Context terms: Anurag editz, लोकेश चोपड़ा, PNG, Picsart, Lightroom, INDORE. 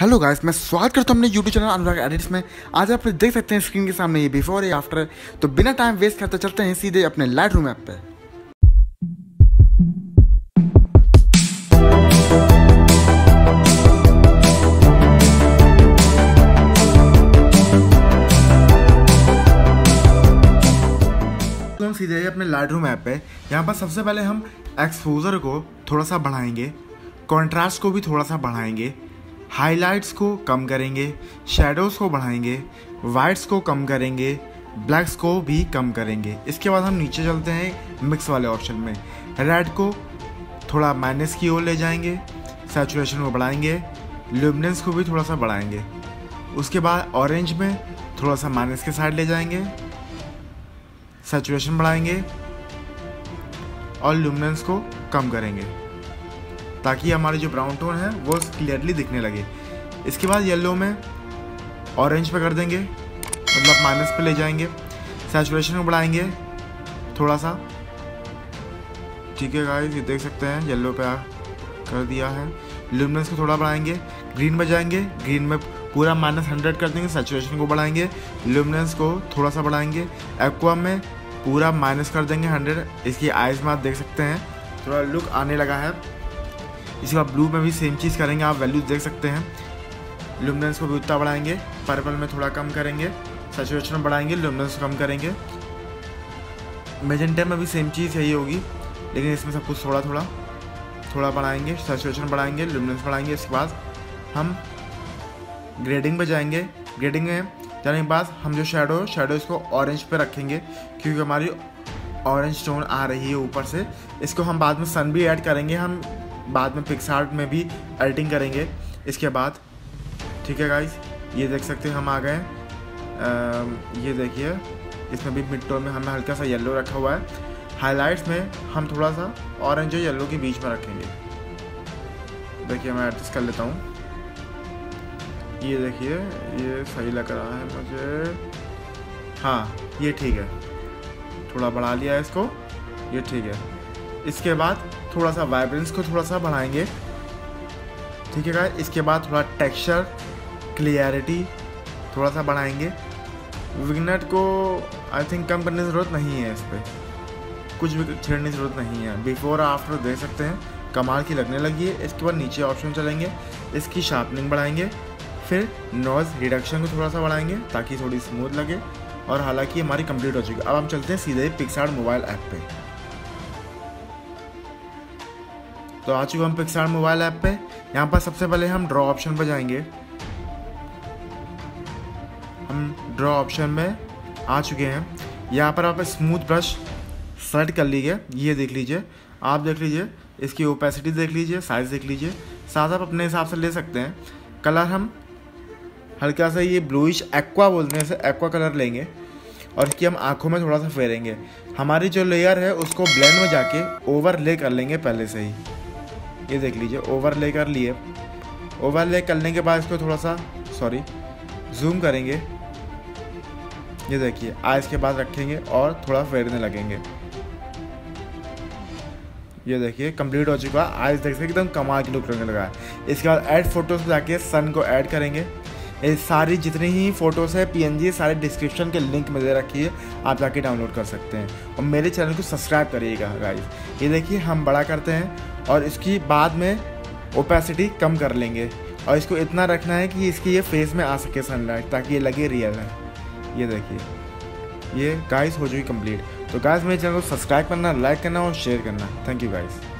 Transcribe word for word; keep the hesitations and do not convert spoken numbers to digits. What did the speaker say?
Hello guys, मैं स्वागत करता हूँ अपने यूट्यूब चैनल अनुराग एडिट्स में। आज आप देख सकते हैं स्क्रीन के सामने ये बिफोर या आफ्टर है। तो बिना टाइम वेस्ट करते चलते हैं सीधे अपने लाइटरूम ऐप पे। तो हम सीधे अपने लाइटरूम ऐप पे, यहाँ पर सबसे पहले हम एक्सपोजर को थोड़ा सा बढ़ाएंगे, कॉन्ट्रास्ट को भी थोड़ा सा बढ़ाएंगे, हाईलाइट्स को कम करेंगे, शेडोज़ को बढ़ाएंगे, वाइट्स को कम करेंगे, ब्लैक्स को भी कम करेंगे। इसके बाद हम नीचे चलते हैं मिक्स वाले ऑप्शन में, रेड को थोड़ा माइनस की ओर ले जाएंगे, सैचुरेशन को बढ़ाएंगे, ल्यूमिनेंस को भी थोड़ा सा बढ़ाएंगे। उसके बाद ऑरेंज में थोड़ा सा माइनस के साइड ले जाएंगे, सैचुरेशन बढ़ाएंगे और ल्यूमिनेंस को कम करेंगे ताकि हमारे जो ब्राउन टोन है वो क्लियरली दिखने लगे। इसके बाद येलो में ऑरेंज पे कर देंगे, मतलब माइनस पे ले जाएंगे, सैचुरेशन को बढ़ाएंगे थोड़ा सा। ठीक है गाइस, ये देख सकते हैं येलो पे कर दिया है। ल्यूमिनेंस को थोड़ा बढ़ाएंगे, ग्रीन पे जाएंगे, ग्रीन में पूरा माइनस हंड्रेड कर देंगे, सैचुरेशन को बढ़ाएंगे, ल्यूमिनेंस को थोड़ा सा बढ़ाएंगे, एक्वा में पूरा माइनस कर देंगे हंड्रेड। इसकी आइज़ में आप देख सकते हैं थोड़ा लुक आने लगा है। इसके बाद ब्लू में भी सेम चीज़ करेंगे, आप वैल्यूज देख सकते हैं। ल्यूमिनेंस को भी उतना बढ़ाएंगे, पर्पल में थोड़ा कम करेंगे, सैचुरेशन बढ़ाएंगे, ल्यूमिनेंस कम करेंगे। मैजेंटा में भी सेम चीज़ यही होगी, लेकिन इसमें सब कुछ थोड़ा थोड़ा थोड़ा बढ़ाएंगे, सैचुरेशन बढ़ाएंगे, ल्यूमिनेंस बढ़ाएंगे। इसके बाद हम ग्रेडिंग पर जाएंगे, ग्रेडिंग में जाने के बाद हम जो शेडो शेडो इसको ऑरेंज पर रखेंगे क्योंकि हमारी ऑरेंज टोन आ रही है ऊपर से। इसको हम बाद में सन भी ऐड करेंगे, हम बाद में पिक्सार्ट में भी एडिटिंग करेंगे इसके बाद। ठीक है गाइस, ये देख सकते हैं हम आ गए। ये देखिए, इसमें भी मिड टोन में हमें हल्का सा येलो रखा हुआ है, हाइलाइट्स में हम थोड़ा सा ऑरेंज और येलो के बीच में रखेंगे। देखिए मैं एडजस्ट कर लेता हूँ, ये देखिए ये सही लग रहा है मुझे। हाँ ये ठीक है, थोड़ा बढ़ा लिया है इसको, ये ठीक है। इसके बाद थोड़ा सा वाइब्रेंस को थोड़ा सा बढ़ाएंगे। ठीक है गाइस, इसके बाद थोड़ा टेक्सचर क्लियरिटी थोड़ा सा बढ़ाएंगे। विग्नेट को आई थिंक कम करने की ज़रूरत नहीं है, इस पर कुछ भी छेड़ने की ज़रूरत नहीं है। बिफोर आफ्टर देख सकते हैं, कमाल की लगने लगी है। इसके बाद नीचे ऑप्शन चलेंगे, इसकी शार्पनिंग बढ़ाएंगे, फिर नॉइज़ रिडक्शन को थोड़ा सा बढ़ाएंगे ताकि थोड़ी स्मूथ लगे। और हालाँकि हमारी कंप्लीट हो चुकी है। अब हम चलते हैं सीधे पिक्सार्ट मोबाइल ऐप पर। तो आ चुके हम पिक्सार्ट मोबाइल ऐप पे। यहाँ पर सबसे पहले हम ड्रॉ ऑप्शन पर जाएंगे, हम ड्रॉ ऑप्शन में आ चुके हैं। यहाँ पर आप स्मूथ ब्रश सेट कर लीजिए, ये देख लीजिए, आप देख लीजिए, इसकी ओपेसिटी देख लीजिए, साइज़ देख लीजिए, साथ आप अपने हिसाब से ले सकते हैं। कलर हम हल्का सा ये ब्लूइश एक्वा बोलते हैं इसे, एक्वा कलर लेंगे और इसकी हम आँखों में थोड़ा सा फेरेंगे। हमारी जो लेयर है उसको ब्लेंड में जाके ओवरले कर लेंगे पहले से ही, ये देख लीजिए ओवरले कर लिए। ओवरले करने के बाद इसको थोड़ा सा सॉरी जूम करेंगे, ये देखिए आइज़ के बाद रखेंगे और थोड़ा फेरने लगेंगे। ये देखिए कंप्लीट हो चुका, आइज़ देख सकते एकदम कमाल की लुक लगने लगा है। इसके बाद ऐड फोटोज़ पे जाके सन को ऐड करेंगे। ये सारी जितनी ही फ़ोटोज़ है पीएनजी सारे डिस्क्रिप्शन के लिंक में दे रखी है, आप जाके डाउनलोड कर सकते हैं। और मेरे चैनल को सब्सक्राइब करिएगा गाइस। ये देखिए हम बड़ा करते हैं और इसकी बाद में ओपेसिटी कम कर लेंगे और इसको इतना रखना है कि इसकी ये फेस में आ सके सनलाइट, ताकि ये लगे रियल है। ये देखिए ये गाइस हो चुकी कंप्लीट। तो गाइस मेरे चैनल को सब्सक्राइब करना, लाइक करना और शेयर करना। Thank you guys.